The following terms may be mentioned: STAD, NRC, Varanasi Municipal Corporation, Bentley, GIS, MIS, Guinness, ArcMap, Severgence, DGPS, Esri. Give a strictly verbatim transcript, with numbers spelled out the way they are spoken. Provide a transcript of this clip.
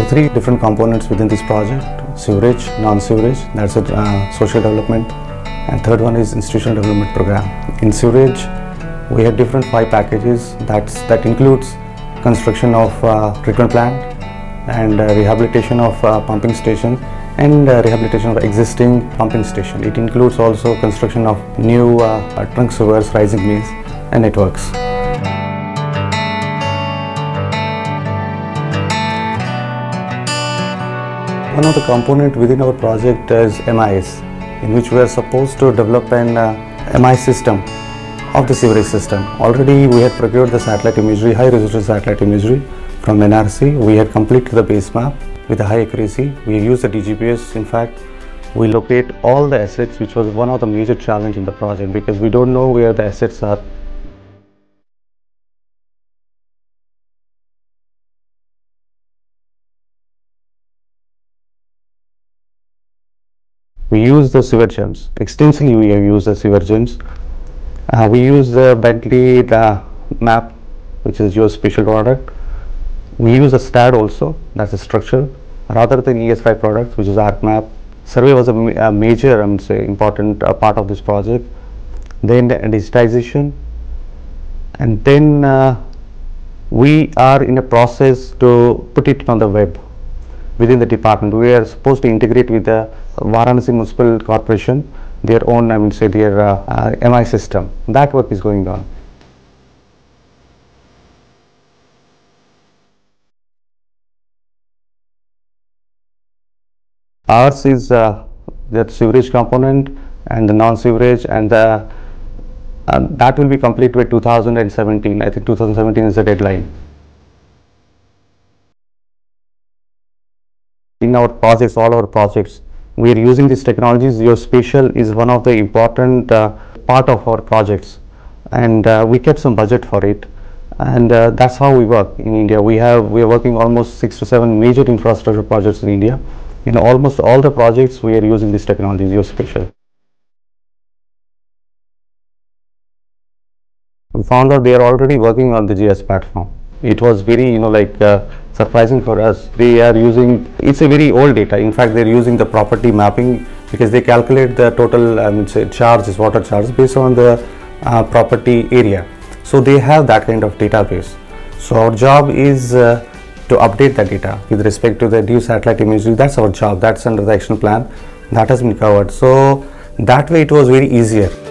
of three different components within this project: sewerage, non-sewerage, that's it, uh, social development, and third one is institutional development program. In sewerage, we have different five packages. That's that includes construction of uh, treatment plant and uh, rehabilitation of uh, pumping station and uh, rehabilitation of existing pumping station. It includes also construction of new uh, uh, trunk sewers, rising mains, and networks. One of the component within our project is M I S, in which we are supposed to develop an uh, M I S system of the sewerage system. Already we had procured the satellite imagery, high resolution satellite imagery from N R C. We had completed the base map with a high accuracy. We used the D G P S. In fact, we locate all the assets, which was one of the major challenge in the project because we don't know where the assets are. We use the Severgence. Extensively we have used the Severgence. Uh, we use the Bentley the map, which is your special product. We use a STAD also, that's a structure, rather than E S five products, which is ArcMap. Survey was a, a major, I would say, important uh, part of this project. Then the digitization, and then uh, we are in a process to put it on the web within the department. We are supposed to integrate with the Varanasi Municipal Corporation, their own, I would say, their uh, uh, M I system. That work is going on. Ours is uh, the sewerage component and the non-sewerage, and the, uh, that will be complete by two thousand seventeen. I think two thousand seventeen is the deadline. In our projects, all our projects, we are using these technologies. Geospatial is one of the important uh, part of our projects, and uh, we kept some budget for it, and uh, that's how we work in India. We have we are working almost six to seven major infrastructure projects in India. In almost all the projects, we are using this technology, geospatial. We found out they are already working on the G I S platform. It was very, you know, like uh, surprising for us. They are using, it's a very old data. In fact, they are using the property mapping because they calculate the total, I would say, charges, water charge based on the uh, property area. So they have that kind of database. So our job is uh, to update that data with respect to the new satellite imagery. That's our job. That's under the action plan. That has been covered. So that way it was very easier.